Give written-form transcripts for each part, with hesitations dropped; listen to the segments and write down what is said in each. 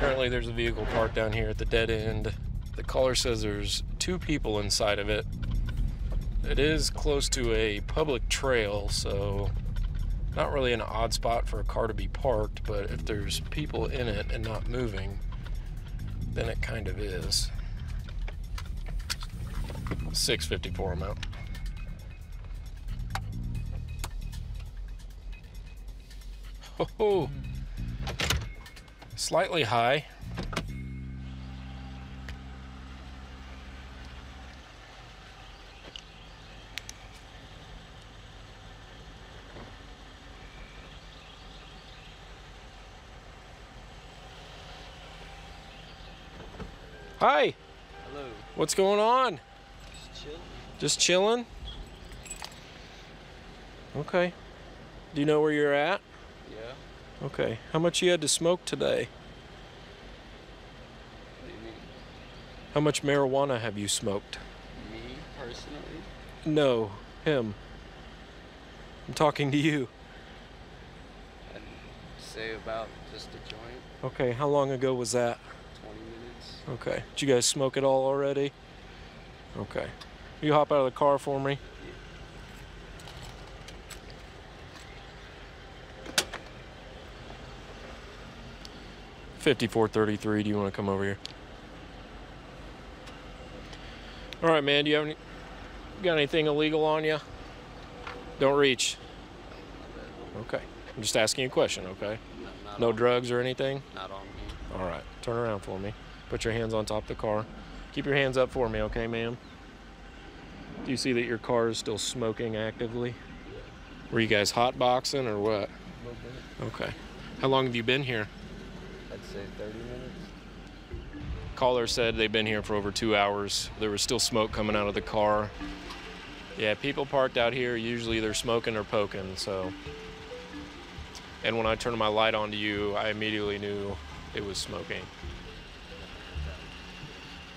Apparently there's a vehicle parked down here at the dead end. The caller says there's two people inside of it. It is close to a public trail, so not really an odd spot for a car to be parked, but if there's people in it and not moving, then it kind of is. $6.54 amount. Oh, slightly high. Hi. Hello. What's going on? Just chilling. Just chilling? Okay. Do you know where you're at? Yeah. Okay. How much you had to smoke today? What do you mean? How much marijuana have you smoked? Me, personally? No, him. I'm talking to you. I'd say about just a joint. Okay. How long ago was that? Okay. Did you guys smoke it all already? Okay. You hop out of the car for me? Yeah. 54.33. Do you want to come over here? All right, man. Do you have any? Got anything illegal on you? Don't reach. Okay. I'm just asking you a question. Okay. No drugs or anything? Not on me. All right. Turn around for me. Put your hands on top of the car. Keep your hands up for me, okay, ma'am? Do you see that your car is still smoking actively? Yeah. Were you guys hotboxing or what? A little bit. Okay. How long have you been here? I'd say 30 minutes. Caller said they've been here for over 2 hours. There was still smoke coming out of the car. Yeah, people parked out here, usually they're smoking or poking, so. And when I turned my light on to you, I immediately knew it was smoking.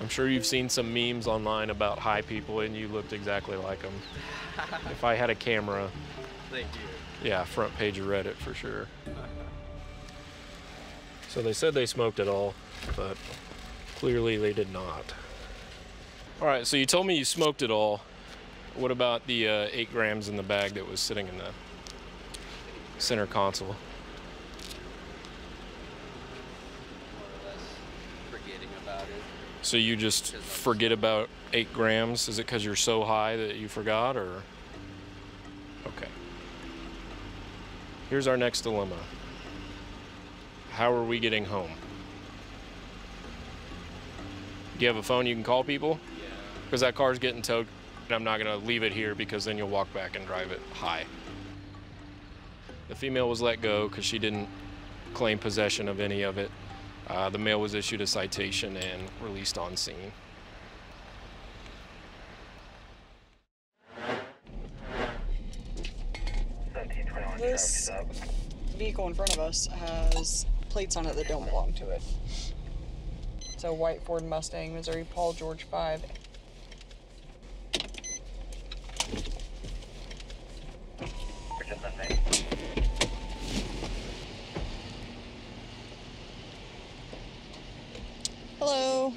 I'm sure you've seen some memes online about high people, and you looked exactly like them. If I had a camera. Thank you. Yeah, front page of Reddit for sure. So they said they smoked it all, but clearly they did not. All right, so you told me you smoked it all. What about the 8 grams in the bag that was sitting in the center console? So you just forget about 8 grams? Is it because you're so high that you forgot, or? Okay. Here's our next dilemma. How are we getting home? Do you have a phone you can call people? Yeah. Because that car's getting towed, and I'm not gonna leave it here because then you'll walk back and drive it high. The female was let go because she didn't claim possession of any of it. The male was issued a citation and released on scene. This vehicle in front of us has plates on it that don't belong to it. It's a white Ford Mustang, Missouri Paul George 5. Hello,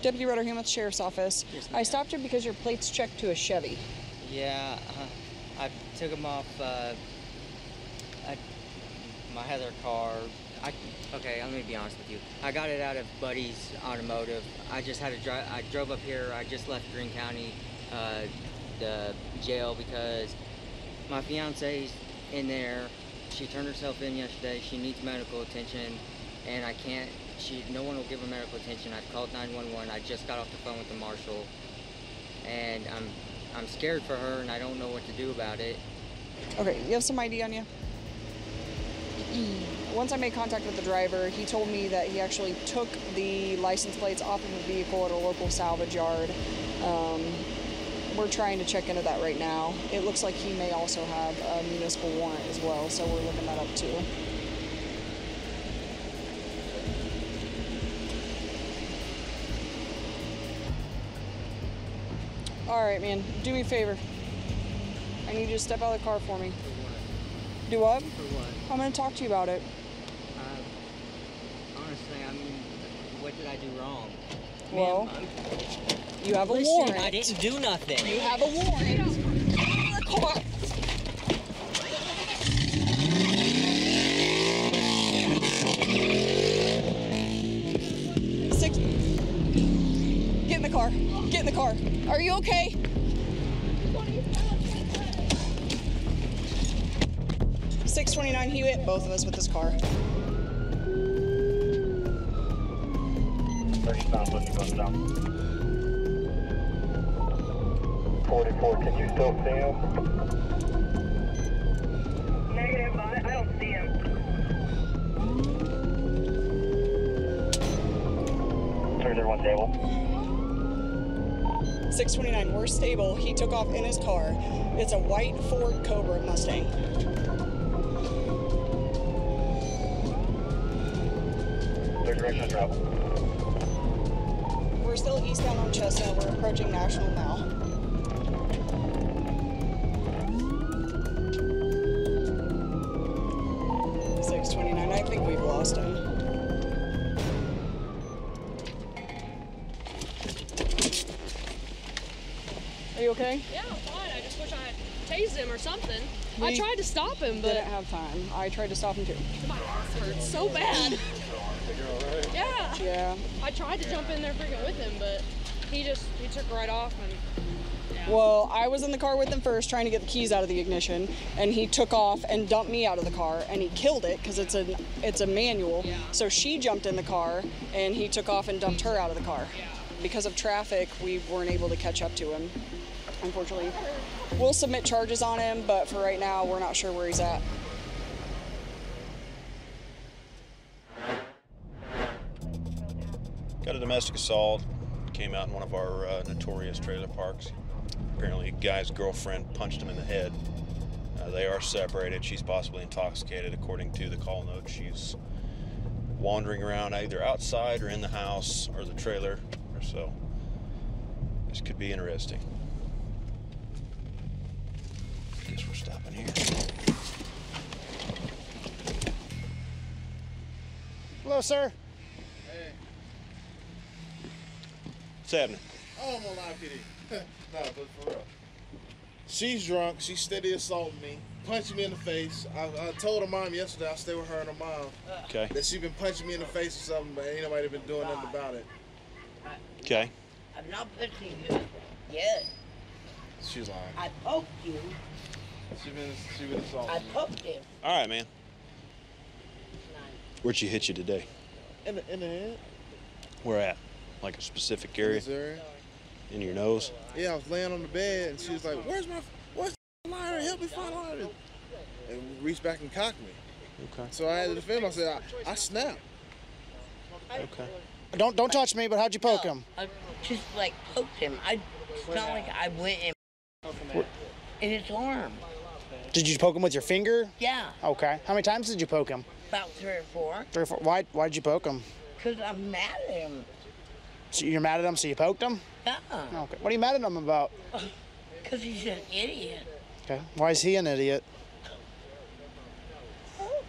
Deputy Rutter here with the Sheriff's Office. Yes, I stopped you because your plate's checked to a Chevy. Yeah, I took them off my other car. Okay, let me be honest with you. I got it out of Buddy's Automotive. I just had to drive. I drove up here. I just left Greene County, the jail, because my fiance's in there. She turned herself in yesterday. She needs medical attention, and I can't. No one will give her medical attention. I've called 911. I just got off the phone with the marshal, and I'm scared for her, and I don't know what to do about it. Okay, you have some ID on you? Once I made contact with the driver, he told me that he actually took the license plates off of the vehicle at a local salvage yard. We're trying to check into that right now. It looks like he may also have a municipal warrant as well, so we're looking that up too. All right, man, do me a favor. I need you to step out of the car for me. For what? Do what? For what? I'm gonna talk to you about it. Honestly, I mean, I do wrong? Well, you have a warrant. I didn't do nothing. You have a warrant. Get out of the car. Get in the car. Get in the car. Are you okay? $629, he hit both of us with his car. Put your guns down. 44, can you still see him? Negative, I don't see him. Turn one stable. 629, we're stable. He took off in his car. It's a white Ford Cobra Mustang. Third direction of travel. We're still eastbound on Chestnut. We're approaching National now. $629. I think we've lost him. Are you okay? Yeah, I'm fine. I just wish I had tased him or something. I tried to stop him, but didn't have time. I tried to stop him too. My ass hurts so bad. Yeah. Yeah. I tried to jump in there freaking with him, but he took right off and yeah. Well, I was in the car with him first trying to get the keys out of the ignition, and he took off and dumped me out of the car, and he killed it because it's a manual. Yeah. So she jumped in the car and he took off and dumped her out of the car. Yeah. Because of traffic, we weren't able to catch up to him, unfortunately. We'll submit charges on him, but for right now, we're not sure where he's at. Got a domestic assault, came out in one of our notorious trailer parks. Apparently a guy's girlfriend punched him in the head. They are separated. She's possibly intoxicated. According to the call note, she's wandering around either outside or in the house or the trailer or so. This could be interesting. I guess we're stopping here. Hello, sir. What's happening? Oh, I'm alive, kitty. No, but for real. She's drunk. She's steady assaulting me, punching me in the face. I told her mom yesterday, I stayed with her and her mom, okay, that she's been punching me in the face or something, but ain't nobody been doing nothing about it. Okay. I'm not punching you yet. She's lying. I poked you. She been assaulting me. I poked him. All right, man. Where'd she hit you today? In the head. Where at? Like a specific area? Missouri. In your nose? Yeah, I was laying on the bed and she was like, where's the lighter? Help me find the lighter. And reached back and cocked me. Okay. So I had to defend myself. I snapped. Okay. Don't touch me, but how'd you poke him? I just like poked him. It's not like I went and in his arm. Did you poke him with your finger? Yeah. Okay. How many times did you poke him? About three or four. Three or four. Why'd you poke him? Because I'm mad at him. So you're mad at him, so you poked him? Uh-uh. Okay. What are you mad at him about? Because he's an idiot. Okay. Why is he an idiot? Oh,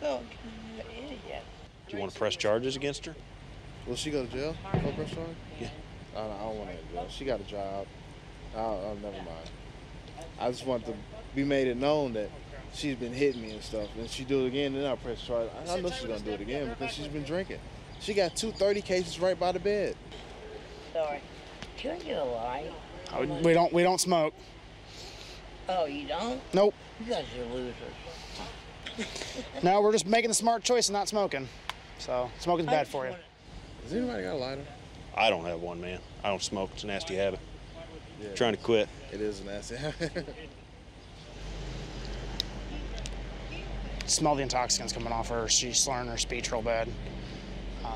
he's an idiot. Do you want to press charges against her? Will she go to jail? Go press charge? Yeah. I don't want to go to jail. She got a job. I'll never mind. I just want to be made it known that she's been hitting me and stuff. And if she do it again, then I'll press charge. I know she's going to do it again because she's been drinking. She got 230 cases right by the bed. Sorry. Can I get a light? Oh, we don't smoke. Oh, you don't? Nope. You guys are losers. No, we're just making the smart choice and not smoking. So smoking's bad for you. Does anybody got a lighter? I don't have one, man. I don't smoke. It's a nasty habit. Yeah, trying to quit. It is a nasty habit. Smell the intoxicants coming off her. She's slurring her speech real bad.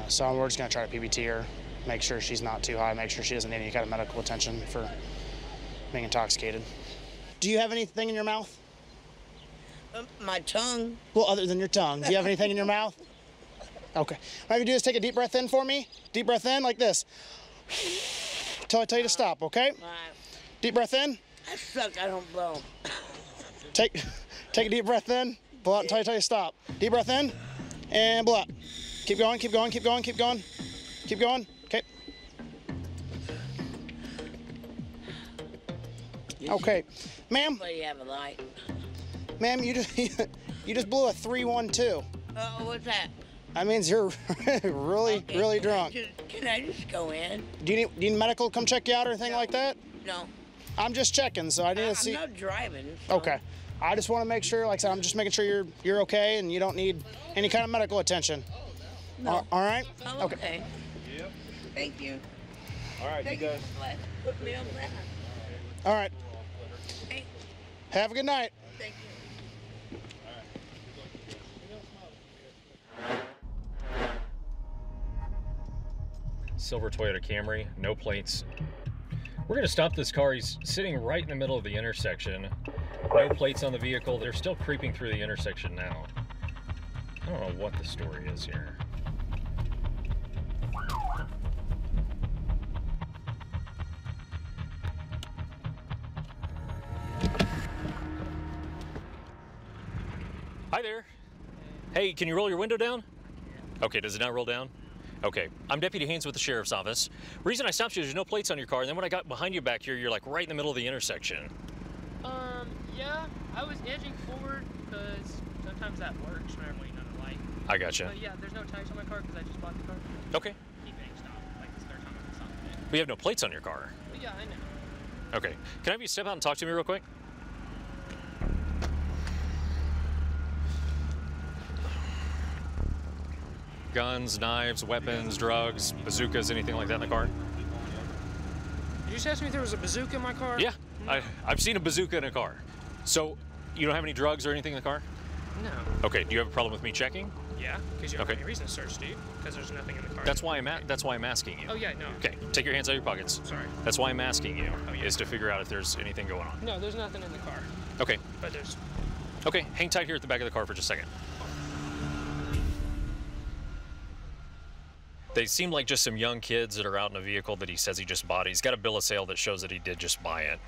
So we're just going to try to PBT her, make sure she's not too high, make sure she doesn't need any kind of medical attention for being intoxicated. Do you have anything in your mouth? My tongue. Well, other than your tongue, do you have anything in your mouth? Okay. All you do is take a deep breath in for me. Deep breath in like this. Until I tell you to stop, okay? All right. Deep breath in. I suck, I don't blow. Take a deep breath in, blow out until I tell you to stop. Deep breath in and blow out. Keep going, keep going, keep going, keep going. Keep going. Okay. Okay, ma'am. Somebody have a light. Ma'am, you just blew a 312. What's that? That means you're really, okay, really drunk. Can I just go in? Do you need medical to come check you out or anything like that? No. I'm just checking, so I need to see. I'm not driving. So. Okay. I just want to make sure, like I said, I'm just making sure you're okay and you don't need any kind of medical attention. Oh, no. All right? I'm okay. Okay. Yep. Thank you. All right, thank you guys. Put me on that. All right. Hey. Have a good night. Thank you. Silver Toyota Camry, no plates. We're gonna stop this car. He's sitting right in the middle of the intersection. No plates on the vehicle. They're still creeping through the intersection now. I don't know what the story is here. Hi there. Hey, can you roll your window down? Okay, does it not roll down? Okay, I'm Deputy Haines with the Sheriff's Office. Reason I stopped you is there's no plates on your car, and then when I got behind you back here, you're like right in the middle of the intersection. Yeah, I was edging forward because sometimes that works when I'm waiting on a light. I gotcha. But yeah, there's no tags on my car because I just bought the car. Okay. Keep it stopped, like this third time I've stopped today. We have no plates on your car. But yeah, I know. Okay, can I have you step out and talk to me real quick? Guns, knives, weapons, drugs, bazookas, anything like that in the car? Did you just ask me if there was a bazooka in my car? Yeah, no. I've seen a bazooka in a car. So, you don't have any drugs or anything in the car? No. Okay, do you have a problem with me checking? Yeah, because you don't have any reason to search, dude, because there's nothing in the car. That's why I'm asking you. Oh, yeah, no. Okay, take your hands out of your pockets. Sorry. That's why I'm asking you, is to figure out if there's anything going on. No, there's nothing in the car. Okay. But there's... Okay, hang tight here at the back of the car for just a second. They seem like just some young kids that are out in a vehicle that he says he just bought. He's got a bill of sale that shows that he did just buy it.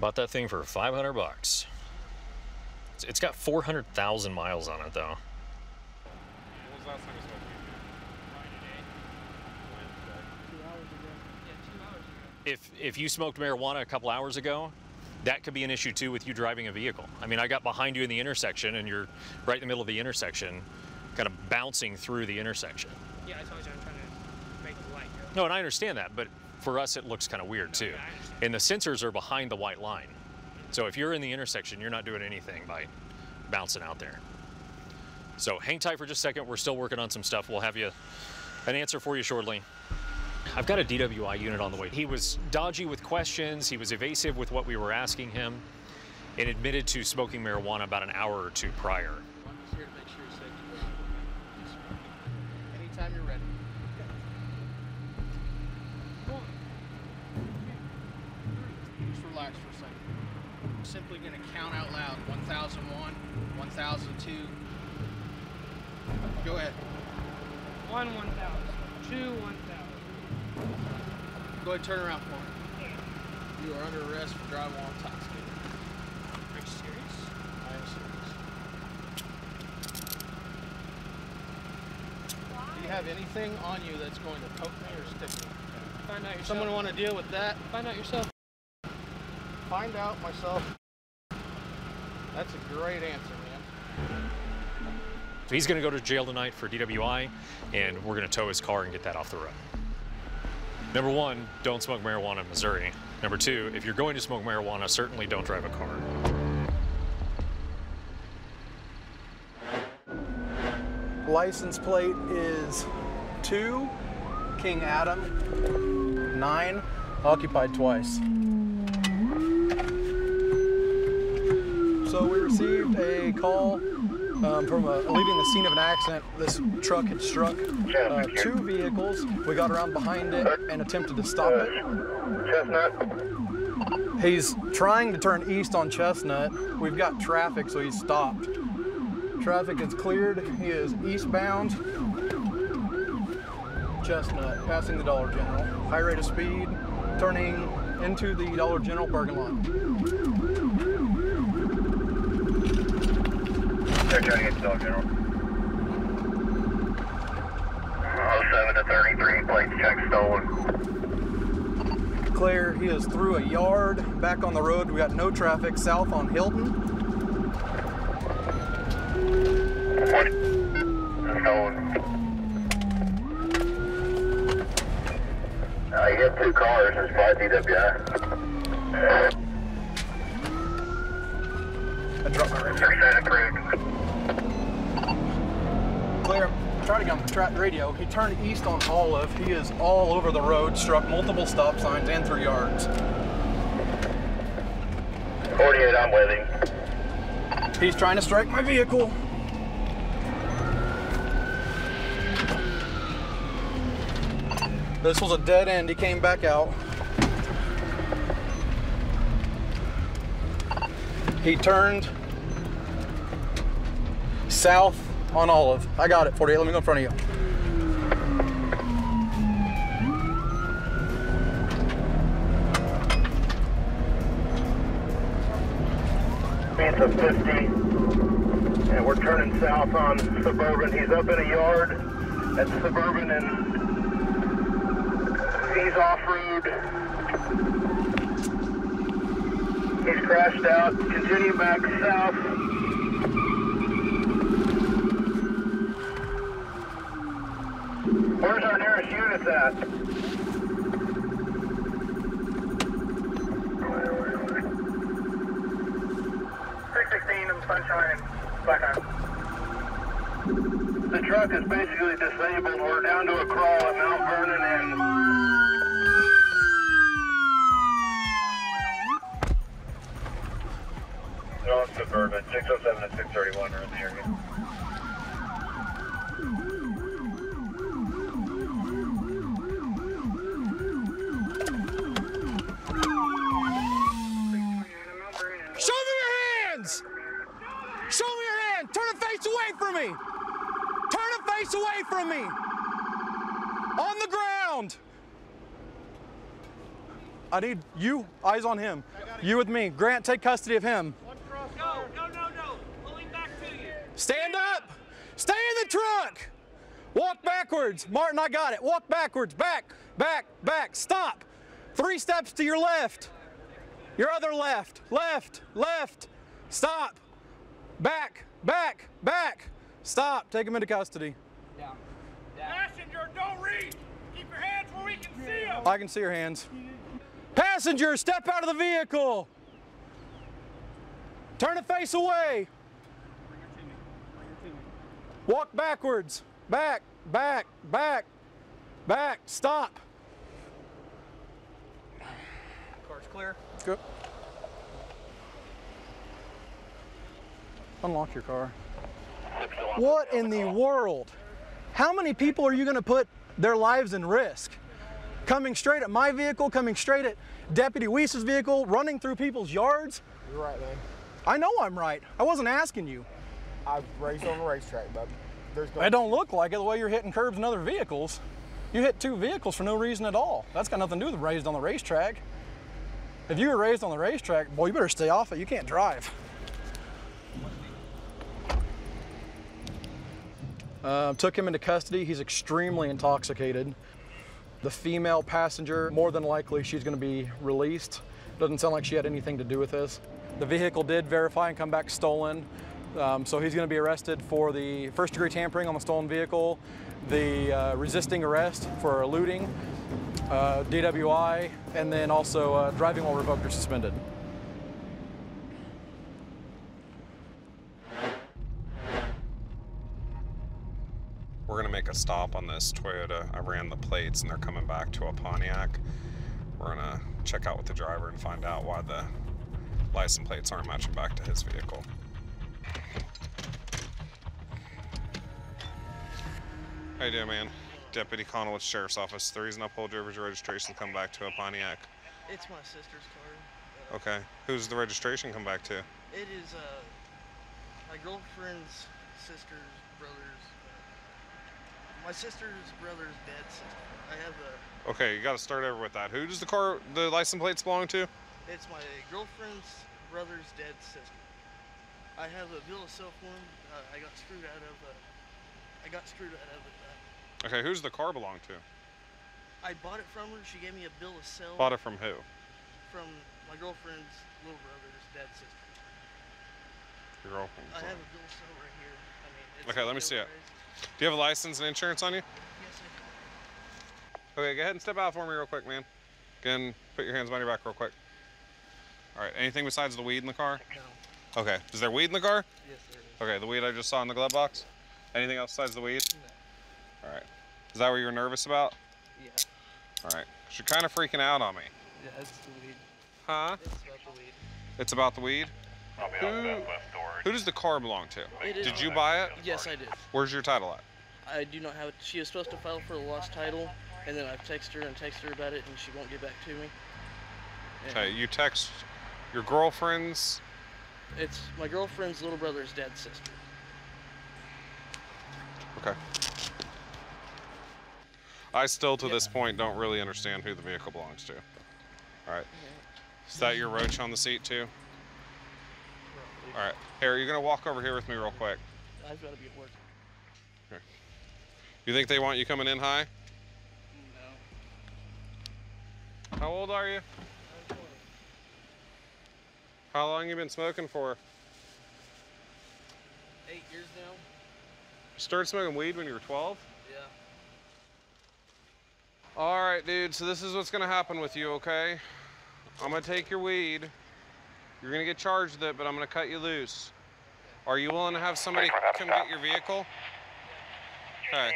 Bought that thing for 500 bucks. It's got 400,000 miles on it, though. What was the last time you spoke to me? 2 hours ago. Yeah, 2 hours ago. If you smoked marijuana a couple hours ago, that could be an issue, too, with you driving a vehicle. I mean, I got behind you in the intersection, and you're right in the middle of the intersection, kind of bouncing through the intersection. Yeah, I told you I'm trying to make the light go. No, and I understand that, but for us it looks kind of weird too. And the sensors are behind the white line. So if you're in the intersection, you're not doing anything by bouncing out there. So hang tight for just a second. We're still working on some stuff. We'll have an answer for you shortly. I've got a DWI unit on the way. He was dodgy with questions. He was evasive with what we were asking him and admitted to smoking marijuana about an hour or two prior. You're ready. Just relax for a second. I'm simply going to count out loud 1001, 1002. Go ahead. 1,000, 2,000. Go ahead, turn around for me. You are under arrest for driving while intoxicated. Are you serious? I am serious. Do you have anything on you that's going to poke me or stick me? Find out yourself. Someone want to deal with that? Find out yourself. Find out myself. That's a great answer, man. So he's going to go to jail tonight for DWI, and we're going to tow his car and get that off the road. Number one, don't smoke marijuana in Missouri. Number two, if you're going to smoke marijuana, certainly don't drive a car. License plate is 2, King Adam, 9, occupied twice. So we received a call from leaving the scene of an accident. This truck had struck 2 vehicles. We got around behind it and attempted to stop it. Chestnut. He's trying to turn east on Chestnut. We've got traffic, so he's stopped. Traffic is cleared. He is eastbound. Chestnut, passing the Dollar General. High rate of speed, turning into the Dollar General parking lot. They're turning into Dollar General. 07 to 33, place. contact stolen. Clear. He is through a yard, back on the road. We got no traffic south on Hilton. Stolen. You got two cars. It's 5 DWI. I dropped my radio. Clear. Try to get on the track radio. He turned east on Olive. He is all over the road, struck multiple stop signs and 3 yards. 48, I'm waiting. He's trying to strike my vehicle. This was a dead end. He came back out. He turned south on Olive. I got it, 48. Let me go in front of you. Panther 50, and we're turning south on Suburban. He's up in a yard at Suburban, and he's off-road. He's crashed out. Continue back south. Where's our nearest units at? Wait. 316 and Sunshine and back on. The truck is basically disabled. We're down to a crawl at Mount Vernon and Suburban, 607 and 631 are in the area. Show me your hands! Show me your hand! Turn a face away from me! Turn a face away from me! On the ground! I need you, eyes on him. You with me. Grant, take custody of him. Stand up! Stay in the truck! Walk backwards! Martin, I got it. Walk backwards. Back, back, back. Stop. 3 steps to your left. Your other left. Left, left. Stop. Back, back, back. Stop. Take him into custody. Down. Down. Passenger, don't reach! Keep your hands where we can see them! I can see your hands. Passenger, step out of the vehicle! Turn a face away! Walk backwards. Back, back, back, back. Stop. Car's clear. Good. Unlock your car. What in the world? How many people are you going to put their lives in risk? Coming straight at my vehicle, coming straight at Deputy Wiese's vehicle, running through people's yards? You're right, man. I know I'm right. I wasn't asking you. I've raced on the racetrack, bub. It don't look like it the way you're hitting curbs and other vehicles. You hit 2 vehicles for no reason at all. That's got nothing to do with raised on the racetrack. If you were raised on the racetrack, boy, you better stay off it. You can't drive. Took him into custody. He's extremely intoxicated. The female passenger, more than likely, she's going to be released. Doesn't sound like she had anything to do with this. The vehicle did verify and come back stolen. So he's going to be arrested for the first-degree tampering on the stolen vehicle, the resisting arrest for looting, DWI, and then also driving while revoked or suspended. We're going to make a stop on this Toyota. I ran the plates, and they're coming back to a Pontiac. We're going to check out with the driver and find out why the license plates aren't matching back to his vehicle. How you doing, man? Deputy Connell with Sheriff's Office. The reason I pulled your registration come back to a Pontiac. It's my sister's car. Okay. Who's the registration come back to? It is my girlfriend's sister's brother's. My sister's brother's dead sister. I have a. Okay, you got to start over with that. Who does the car, the license plates belong to? It's my girlfriend's brother's dead sister. I have a bill of sale form. I got screwed out of it. Okay, who's the car belong to? I bought it from her. She gave me a bill of sale. Bought it from who? From my girlfriend's little brother's dad's sister. Your girlfriend's I have a bill of sale right here. I mean, it's okay, let me see it. Do you have a license and insurance on you? Yes, I do. Okay, go ahead and step out for me real quick, man. Go ahead and put your hands behind your back real quick. All right, anything besides the weed in the car? No. Okay, is there weed in the car? Yes, there is. Okay, the weed I just saw in the glove box? Yeah. Anything else besides the weed? No. All right, is that what you were nervous about? Yeah. All right, because you're kind of freaking out on me. Yeah, it's the weed. Huh? It's about the weed. It's about the weed? Probably out that left door. Who does the car belong to? Did you buy it? Yes, I did. Where's your title at? I do not have it. She was supposed to file for a lost title, and then I've texted her about it, and she won't get back to me. And okay, you text your girlfriend's? It's my girlfriend's little brother's dad's sister. Okay. I still, to this point, don't really understand who the vehicle belongs to. All right. Yeah. Is that your roach on the seat, too? All right, Harry, you're gonna walk over here with me real quick. I've gotta be at work. Here. You think they want you coming in high? No. How old are you? I'm 20. How long you been smoking for? 8 years now. You started smoking weed when you were 12? Yeah. All right, dude, so this is what's gonna happen with you, okay? I'm gonna take your weed. You're gonna get charged with it, but I'm gonna cut you loose. Are you willing to have somebody come get your vehicle? Okay.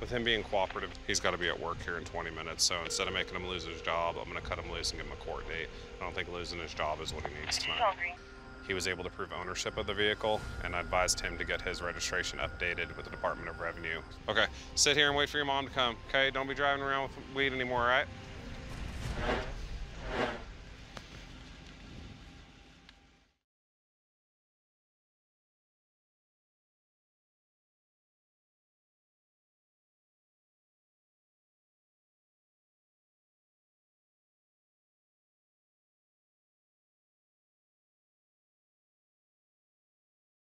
With him being cooperative, he's gotta be at work here in 20 minutes, so instead of making him lose his job, I'm gonna cut him loose and give him a court date. I don't think losing his job is what he needs tonight. He was able to prove ownership of the vehicle, and I advised him to get his registration updated with the Department of Revenue. Okay, sit here and wait for your mom to come, okay? Don't be driving around with weed anymore, all right?